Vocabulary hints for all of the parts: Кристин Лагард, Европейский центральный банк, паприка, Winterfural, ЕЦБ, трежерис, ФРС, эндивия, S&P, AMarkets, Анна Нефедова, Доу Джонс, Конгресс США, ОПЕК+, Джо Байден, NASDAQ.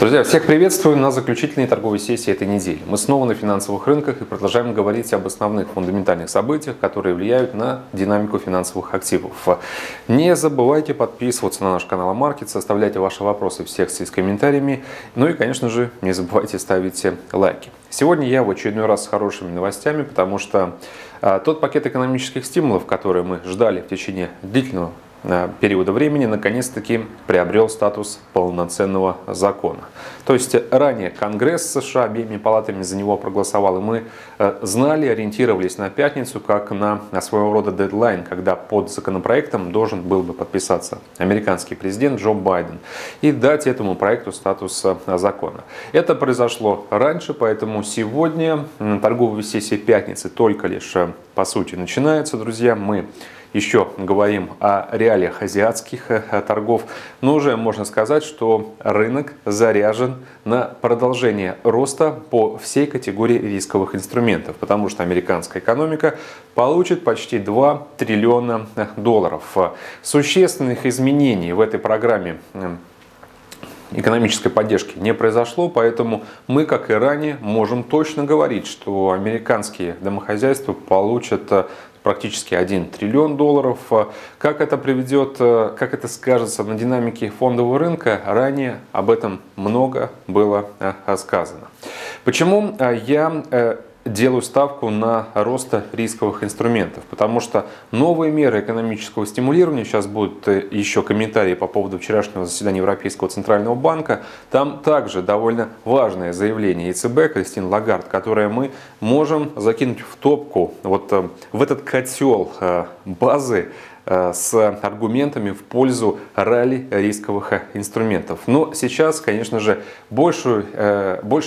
Друзья, всех приветствую на заключительной торговой сессии этой недели. Мы снова на финансовых рынках и продолжаем говорить об основных фундаментальных событиях, которые влияют на динамику финансовых активов. Не забывайте подписываться на наш канал AMarkets, оставляйте ваши вопросы в секции с комментариями, ну и, конечно же, не забывайте ставить лайки. Сегодня я в очередной раз с хорошими новостями, потому что тот пакет экономических стимулов, который мы ждали в течение длительного периода времени, наконец-таки приобрел статус полноценного закона. То есть ранее Конгресс США обеими палатами за него проголосовал, и мы знали, ориентировались на пятницу как на своего рода дедлайн, когда под законопроектом должен был бы подписаться американский президент Джо Байден и дать этому проекту статус закона. Это произошло раньше, поэтому сегодня торговая сессия пятницы только лишь по сути начинается, друзья. Мы еще говорим о реалиях азиатских торгов, но уже можно сказать, что рынок заряжен на продолжение роста по всей категории рисковых инструментов, потому что американская экономика получит почти 2 триллиона долларов. Существенных изменений в этой программе экономической поддержки не произошло, поэтому мы, как и ранее, можем точно говорить, что американские домохозяйства получат практически 1 триллион долларов. Как это приведет, как это скажется на динамике фондового рынка, ранее об этом много было сказано. Почему я делаю ставку на рост рисковых инструментов? Потому что новые меры экономического стимулирования, сейчас будут еще комментарии по поводу вчерашнего заседания Европейского центрального банка, там также довольно важное заявление ЕЦБ Кристин Лагард, которое мы можем закинуть в топку, вот в этот котел базы с аргументами в пользу ралли рисковых инструментов. Но сейчас, конечно же, больше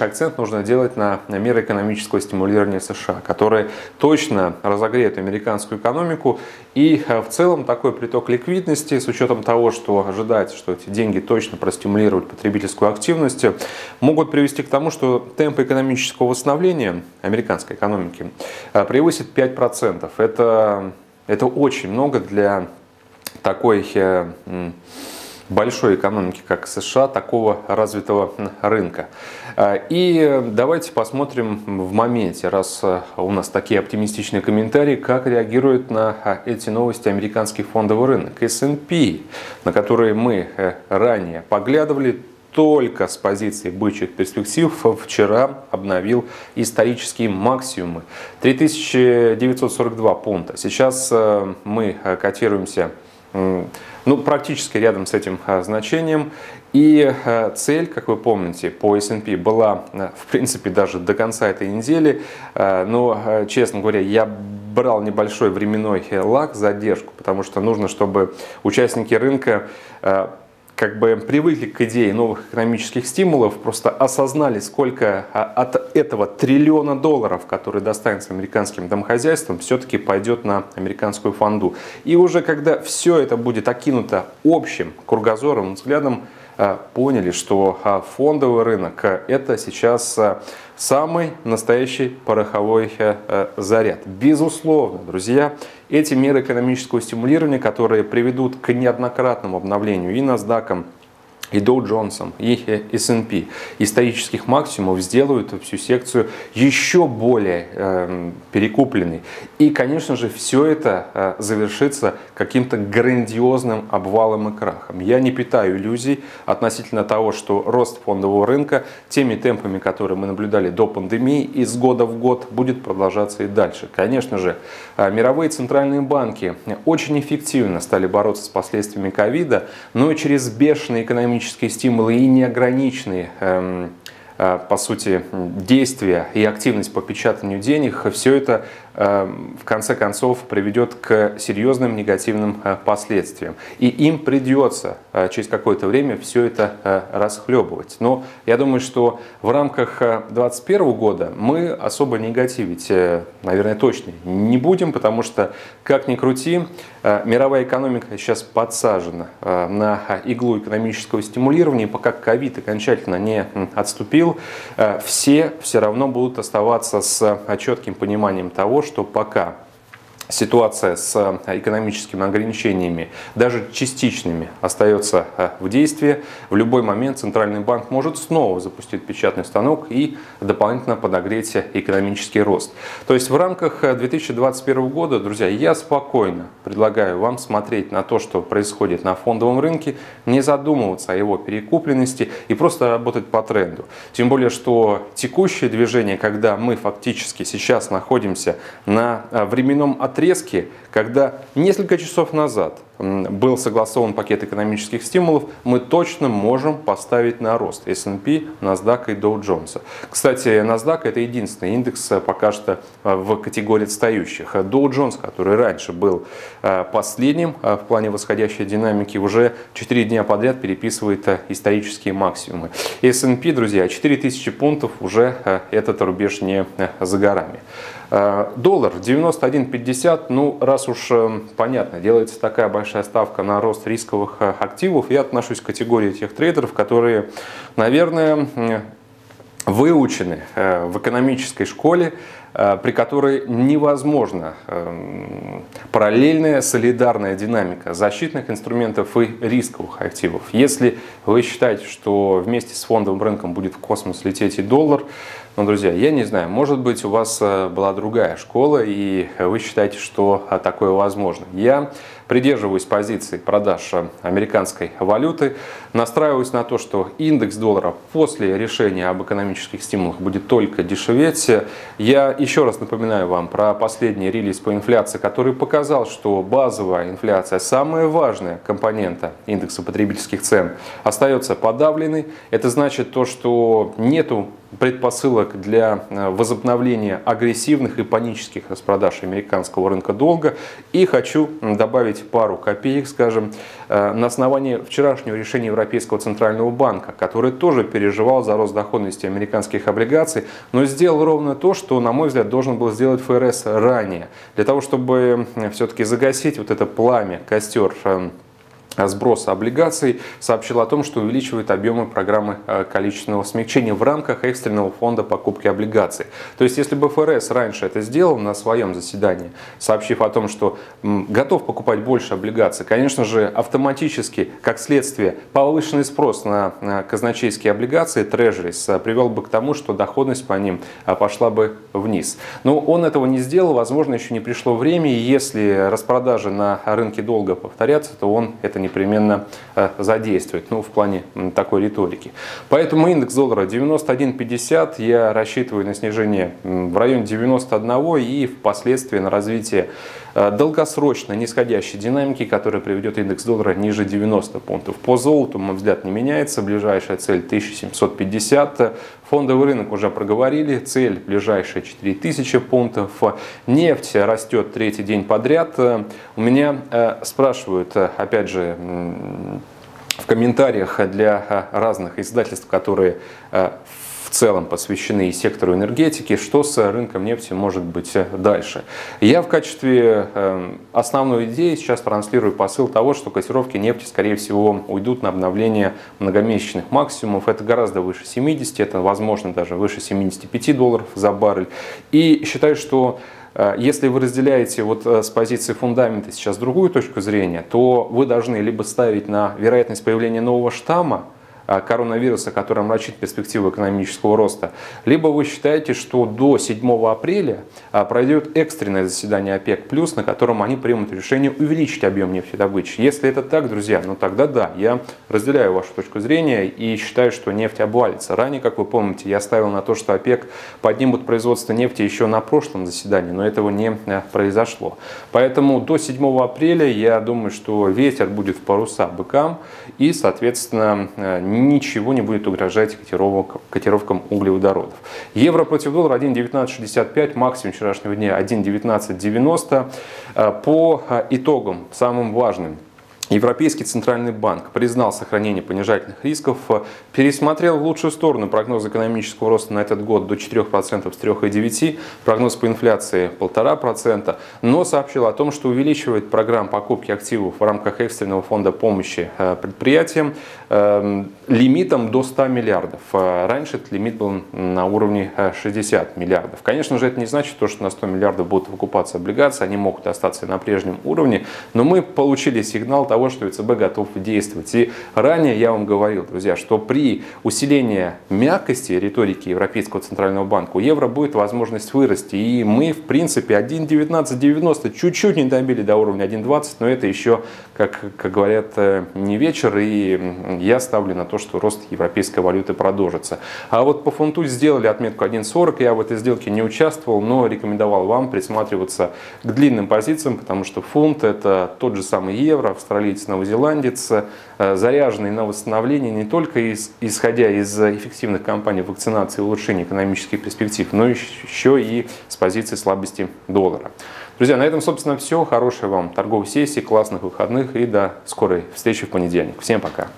акцент нужно делать на меры экономического стимулирования США, которые точно разогреют американскую экономику. И в целом такой приток ликвидности, с учетом того, что ожидается, что эти деньги точно простимулируют потребительскую активность, могут привести к тому, что темпы экономического восстановления американской экономики превысит 5%. Это очень много для такой большой экономики, как США, такого развитого рынка. И давайте посмотрим в моменте, раз у нас такие оптимистичные комментарии, как реагирует на эти новости американский фондовый рынок. S&P, на который мы ранее поглядывали только с позиции бычьих перспектив, вчера обновил исторические максимумы. 3942 пункта. Сейчас мы котируемся практически рядом с этим значением. И цель, как вы помните, по S&P была, в принципе, даже до конца этой недели. Но, честно говоря, я брал небольшой временной лаг, задержку, потому что нужно, чтобы участники рынка как бы привыкли к идее новых экономических стимулов, просто осознали, сколько от этого триллиона долларов, который достанется американским домохозяйствам, все-таки пойдет на американскую фонду. И уже когда все это будет окинуто общим кругозоровым взглядом, поняли, что фондовый рынок – это сейчас самый настоящий пороховой заряд. Безусловно, друзья, эти меры экономического стимулирования, которые приведут к неоднократному обновлению и NASDAQ, и Доу Джонсом, и S&P исторических максимумов, сделают всю секцию еще более перекупленной. И, конечно же, все это завершится каким-то грандиозным обвалом и крахом. Я не питаю иллюзий относительно того, что рост фондового рынка теми темпами, которые мы наблюдали до пандемии, из года в год будет продолжаться и дальше. Конечно же, мировые центральные банки очень эффективно стали бороться с последствиями ковида, но и через бешеные экономические стимулы и неограниченные, по сути, действия и активность по печатанию денег, все это в конце концов приведет к серьезным негативным последствиям. И им придется через какое-то время все это расхлебывать. Но я думаю, что в рамках 2021 года мы особо негативить, наверное, точно не будем, потому что, как ни крути, мировая экономика сейчас подсажена на иглу экономического стимулирования, и пока ковид окончательно не отступил, все равно будут оставаться с четким пониманием того, что пока ситуация с экономическими ограничениями, даже частичными, остается в действии, в любой момент Центральный банк может снова запустить печатный станок и дополнительно подогреть экономический рост. То есть в рамках 2021 года, друзья, я спокойно предлагаю вам смотреть на то, что происходит на фондовом рынке, не задумываться о его перекупленности и просто работать по тренду. Тем более, что текущее движение, когда мы фактически сейчас находимся на временном отрезке, когда несколько часов назад был согласован пакет экономических стимулов, мы точно можем поставить на рост S&P, NASDAQ и Доу Джонса. Кстати, NASDAQ — это единственный индекс пока что в категории отстающих. Доу Джонс, который раньше был последним в плане восходящей динамики, уже 4 дня подряд переписывает исторические максимумы. S&P, друзья, 4000 пунктов уже этот рубеж не за горами. Доллар 91.50, ну раз уж понятно, делается такая большая ставка на рост рисковых активов, я отношусь к категории тех трейдеров, которые, наверное, выучены в экономической школе, при которой невозможна параллельная солидарная динамика защитных инструментов и рисковых активов. Если вы считаете, что вместе с фондовым рынком будет в космос лететь и доллар, ну, друзья, я не знаю, может быть, у вас была другая школа, и вы считаете, что такое возможно. Я придерживаюсь позиции продаж американской валюты, настраиваюсь на то, что индекс доллара после решения об экономических стимулах будет только дешеветь. Я еще раз напоминаю вам про последний релиз по инфляции, который показал, что базовая инфляция, самая важная компонента индекса потребительских цен, остается подавленной. Это значит то, что нету предпосылок для возобновления агрессивных и панических распродаж американского рынка долга. И хочу добавить пару копеек, скажем, на основании вчерашнего решения Европейского центрального банка, который тоже переживал за рост доходности американских облигаций, но сделал ровно то, что, на мой взгляд, должен был сделать ФРС ранее, для того, чтобы все-таки загасить вот это пламя, костер сброса облигаций, сообщил о том, что увеличивает объемы программы количественного смягчения в рамках экстренного фонда покупки облигаций. То есть, если бы ФРС раньше это сделал на своем заседании, сообщив о том, что готов покупать больше облигаций, конечно же, автоматически, как следствие, повышенный спрос на казначейские облигации, трежерис, привел бы к тому, что доходность по ним пошла бы вниз. Но он этого не сделал, возможно, еще не пришло время, и если распродажи на рынке долга повторятся, то он это не непременно задействует, ну, в плане такой риторики. Поэтому индекс доллара 91.50, я рассчитываю на снижение в районе 91 и впоследствии на развитие долгосрочной нисходящей динамики, которая приведет индекс доллара ниже 90 пунктов. По золоту, мой взгляд, не меняется, ближайшая цель 1750, фондовый рынок уже проговорили, цель ближайшие 4000 пунктов, нефть растет третий день подряд. У меня спрашивают, опять же, в комментариях для разных издательств, которые в целом посвящены и сектору энергетики, что с рынком нефти может быть дальше. Я в качестве основной идеи сейчас транслирую посыл того, что котировки нефти, скорее всего, уйдут на обновление многомесячных максимумов. Это гораздо выше 70, это, возможно, даже выше 75 долларов за баррель. И считаю, что если вы разделяете вот с позиции фундамента сейчас другую точку зрения, то вы должны либо ставить на вероятность появления нового штамма коронавируса, который мрачит перспективы экономического роста, либо вы считаете, что до 7 апреля пройдет экстренное заседание ОПЕК+, на котором они примут решение увеличить объем нефтедобычи. Если это так, друзья, ну тогда да, я разделяю вашу точку зрения и считаю, что нефть обвалится. Ранее, как вы помните, я ставил на то, что ОПЕК поднимут производство нефти еще на прошлом заседании, но этого не произошло. Поэтому до 7 апреля я думаю, что ветер будет в паруса быкам и, соответственно, ничего не будет угрожать котировкам углеводородов. Евро против доллара 1.1965, максимум вчерашнего дня 1.1990. По итогам, самым важным, Европейский центральный банк признал сохранение понижательных рисков, пересмотрел в лучшую сторону прогноз экономического роста на этот год до 4% с 3,9%, прогноз по инфляции 1,5%, но сообщил о том, что увеличивает программу покупки активов в рамках экстренного фонда помощи предприятиям лимитом до 100 миллиардов. Раньше этот лимит был на уровне 60 миллиардов. Конечно же, это не значит, что на 100 миллиардов будут выкупаться облигации, они могут остаться на прежнем уровне, но мы получили сигнал того, что ЕЦБ готов действовать. И ранее я вам говорил, друзья, что при усилении мягкости риторики Европейского центрального банка у евро будет возможность вырасти. И мы, в принципе, 1,1990 чуть-чуть не добили до уровня 1,20, но это еще, как говорят, не вечер. И я ставлю на то, что рост европейской валюты продолжится. А вот по фунту сделали отметку 1,40. Я в этой сделке не участвовал, но рекомендовал вам присматриваться к длинным позициям, потому что фунт — это тот же самый евро, австралийский, новозеландец, заряженный на восстановление не только исходя из эффективных кампаний вакцинации и улучшения экономических перспектив, но еще и с позиции слабости доллара. Друзья, на этом, собственно, все. Хорошей вам торговой сессии, классных выходных и до скорой встречи в понедельник. Всем пока!